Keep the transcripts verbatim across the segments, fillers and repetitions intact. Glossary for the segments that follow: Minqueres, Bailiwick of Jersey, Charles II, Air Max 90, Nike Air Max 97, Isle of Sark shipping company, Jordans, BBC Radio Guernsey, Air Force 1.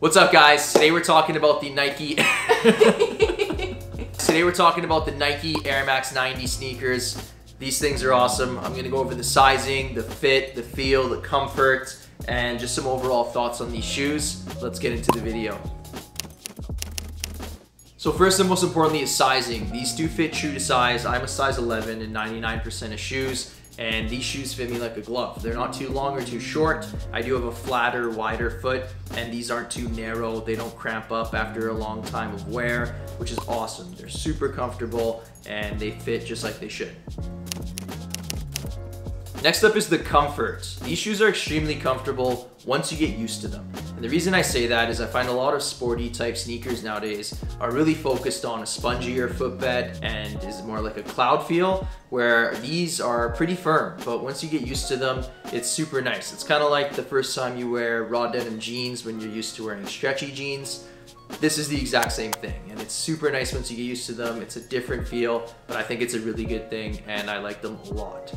What's up, guys? Today we're talking about the Nike Today we're talking about the Nike Air Max ninety sneakers. These things are awesome. I'm gonna go over the sizing, the fit, the feel, the comfort, and just some overall thoughts on these shoes. Let's get into the video. So first and most importantly is sizing. These do fit shoe to size. I'm a size eleven in ninety-nine percent of shoes, and these shoes fit me like a glove. They're not too long or too short. I do have a flatter, wider foot, and these aren't too narrow. They don't cramp up after a long time of wear, which is awesome. They're super comfortable and they fit just like they should. Next up is the comfort. These shoes are extremely comfortable once you get used to them. And the reason I say that is I find a lot of sporty type sneakers nowadays are really focused on a spongier footbed and is more like a cloud feel, where these are pretty firm, but once you get used to them, it's super nice. It's kind of like the first time you wear raw denim jeans when you're used to wearing stretchy jeans. This is the exact same thing, and it's super nice once you get used to them. It's a different feel, but I think it's a really good thing, and I like them a lot.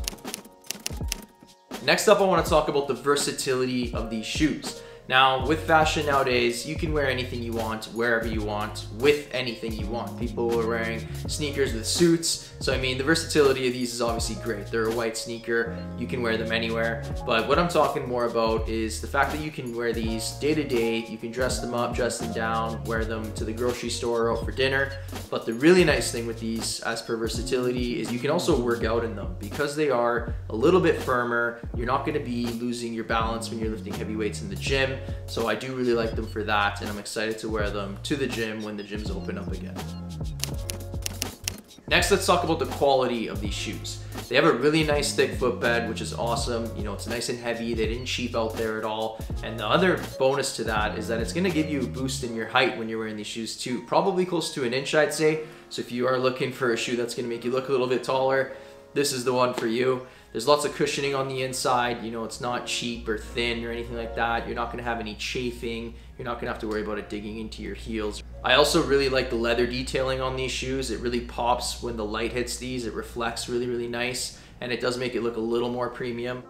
Next up, I want to talk about the versatility of these shoes. Now, with fashion nowadays, you can wear anything you want, wherever you want, with anything you want. People are wearing sneakers with suits. So, I mean, the versatility of these is obviously great. They're a white sneaker. You can wear them anywhere. But what I'm talking more about is the fact that you can wear these day to day. You can dress them up, dress them down, wear them to the grocery store or out for dinner. But the really nice thing with these, as per versatility, is you can also work out in them. Because they are a little bit firmer, you're not going to be losing your balance when you're lifting heavy weights in the gym. So I do really like them for that, and I'm excited to wear them to the gym when the gyms open up again. Next, let's talk about the quality of these shoes. They have a really nice thick footbed, which is awesome. You know, it's nice and heavy. They didn't cheap out there at all. And the other bonus to that is that it's gonna give you a boost in your height when you're wearing these shoes too, probably close to an inch, I'd say. So if you are looking for a shoe that's gonna make you look a little bit taller, this is the one for you. There's lots of cushioning on the inside. You know, it's not cheap or thin or anything like that. You're not gonna have any chafing. You're not gonna have to worry about it digging into your heels. I also really like the leather detailing on these shoes. It really pops when the light hits these. It reflects really, really nice, and it does make it look a little more premium.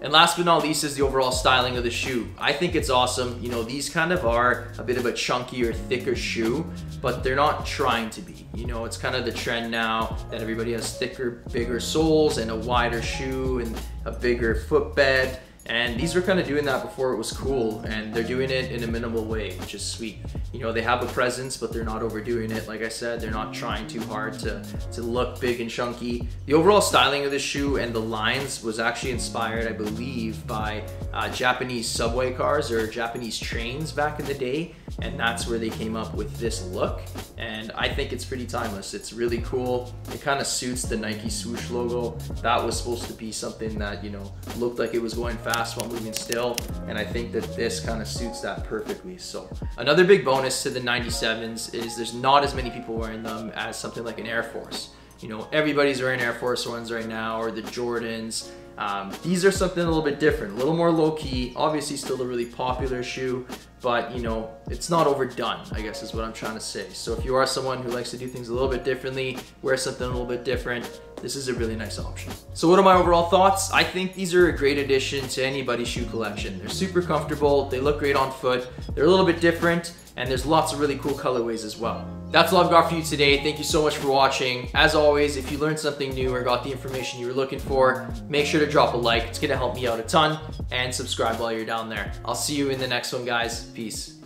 And last but not least is the overall styling of the shoe. I think it's awesome. You know, these kind of are a bit of a chunkier, thicker shoe, but they're not trying to be. You know, it's kind of the trend now that everybody has thicker, bigger soles and a wider shoe and a bigger footbed. And these were kind of doing that before it was cool, and they're doing it in a minimal way, which is sweet. You know, they have a presence, but they're not overdoing it. Like I said, they're not trying too hard to, to look big and chunky. The overall styling of the shoe and the lines was actually inspired, I believe, by uh, Japanese subway cars or Japanese trains back in the day. And that's where they came up with this look. And I think it's pretty timeless. It's really cool. It kind of suits the Nike swoosh logo. That was supposed to be something that, you know, looked like it was going fast while moving still, and I think that this kind of suits that perfectly. So another big bonus to the ninety-sevens is there's not as many people wearing them as something like an Air Force. You know, everybody's wearing Air Force ones right now, or the Jordans. Um, these are something a little bit different, a little more low-key. Obviously still a really popular shoe, but you know, it's not overdone, I guess is what I'm trying to say. So if you are someone who likes to do things a little bit differently, wear something a little bit different, this is a really nice option. So what are my overall thoughts? I think these are a great addition to anybody's shoe collection. They're super comfortable, they look great on foot, they're a little bit different, and there's lots of really cool colorways as well. That's all I've got for you today. Thank you so much for watching. As always, if you learned something new or got the information you were looking for, make sure to drop a like. It's gonna help me out a ton, and subscribe while you're down there. I'll see you in the next one, guys. Peace.